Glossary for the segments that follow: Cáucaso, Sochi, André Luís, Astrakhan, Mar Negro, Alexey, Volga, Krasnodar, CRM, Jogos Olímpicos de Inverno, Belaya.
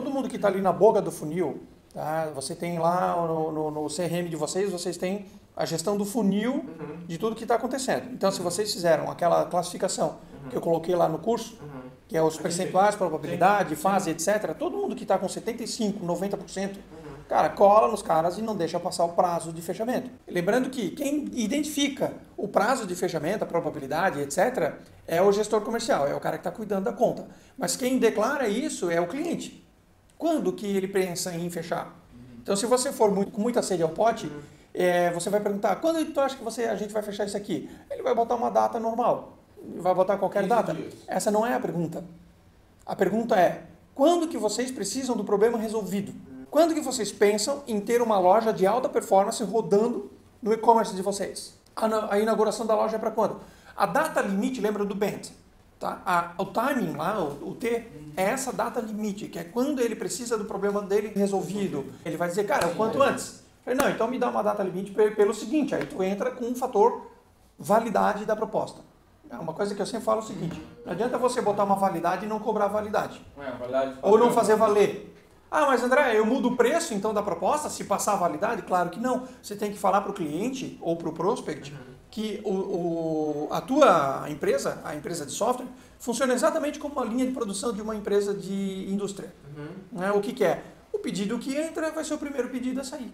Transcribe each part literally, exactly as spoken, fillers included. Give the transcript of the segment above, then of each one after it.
todo mundo que está ali na boca do funil, tá? Você tem lá no, no, no C R M de vocês, vocês têm a gestão do funil, uhum, de tudo que está acontecendo. Então, se vocês fizeram aquela classificação, uhum, que eu coloquei lá no curso, uhum, que é os percentuais, probabilidade, fase, etcétera, todo mundo que está com setenta e cinco por cento, noventa por cento, uhum, cara, cola nos caras e não deixa passar o prazo de fechamento. Lembrando que quem identifica o prazo de fechamento, a probabilidade, etcétera, é o gestor comercial, é o cara que está cuidando da conta. Mas quem declara isso é o cliente. Quando que ele pensa em fechar? Então, se você for muito, com muita sede ao pote, é, você vai perguntar, quando tu acha que você, a gente vai fechar isso aqui? Ele vai botar uma data normal, vai botar qualquer data. Dias. Essa não é a pergunta. A pergunta é, quando que vocês precisam do problema resolvido? Quando que vocês pensam em ter uma loja de alta performance rodando no e-commerce de vocês? A, a inauguração da loja é para quando? A data limite, lembra do Band? Tá? A, o timing lá, o, o T, é essa data limite, que é quando ele precisa do problema dele resolvido. Ele vai dizer, cara, o quanto antes. Não, então me dá uma data limite pelo seguinte, aí tu entra com um fator validade da proposta. Uma coisa que eu sempre falo é o seguinte, não adianta você botar uma validade e não cobrar validade. É, validade ou não fazer valer. Ah, mas André, eu mudo o preço então da proposta se passar a validade? Claro que não. Você tem que falar para o cliente ou para o prospect que o, o, a tua empresa, a empresa de software, funciona exatamente como uma linha de produção de uma empresa de indústria. Uhum. Né? O que, que é? O pedido que entra vai ser o primeiro pedido a sair.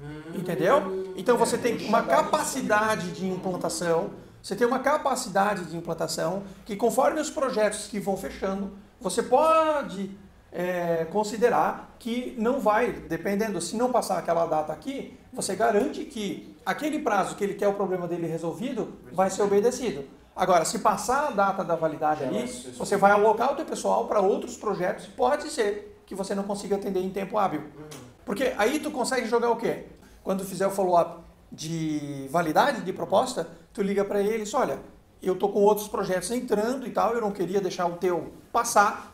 Uhum. Entendeu? Então você tem uma capacidade de implantação, você tem uma capacidade de implantação que conforme os projetos que vão fechando, você pode... É, considerar que não vai, dependendo, se não passar aquela data aqui, você garante que aquele prazo que ele quer o problema dele resolvido vai ser obedecido. Agora, se passar a data da validade ali, você vai alocar o teu pessoal para outros projetos, pode ser que você não consiga atender em tempo hábil. Porque aí tu consegue jogar o quê? Quando fizer o follow-up de validade de proposta, tu liga para ele e diz, olha, eu tô com outros projetos entrando e tal, eu não queria deixar o teu passar,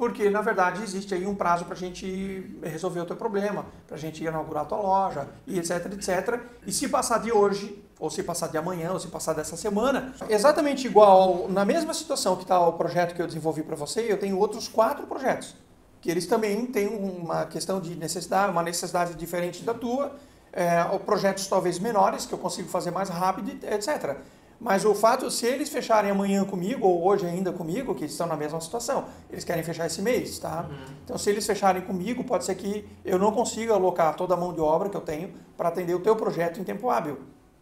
porque, na verdade, existe aí um prazo para a gente resolver o teu problema, para a gente inaugurar a tua loja, e etc, etcétera. E se passar de hoje, ou se passar de amanhã, ou se passar dessa semana, exatamente igual, na mesma situação que está o projeto que eu desenvolvi para você, eu tenho outros quatro projetos, que eles também têm uma questão de necessidade, uma necessidade diferente da tua, é, ou projetos talvez menores, que eu consigo fazer mais rápido, etcétera. Mas o fato, se eles fecharem amanhã comigo, ou hoje ainda comigo, que estão na mesma situação, eles querem fechar esse mês, tá? Uhum. Então, se eles fecharem comigo, pode ser que eu não consiga alocar toda a mão de obra que eu tenho para atender o teu projeto em tempo hábil,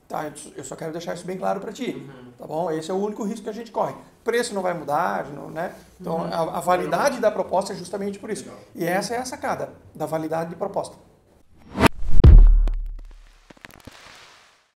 tá? Eu só quero deixar isso bem claro para ti, uhum, tá bom? Esse é o único risco que a gente corre. Preço não vai mudar, não, né? Então, uhum, a, a validade da proposta é justamente por isso. E essa é a sacada da validade de proposta.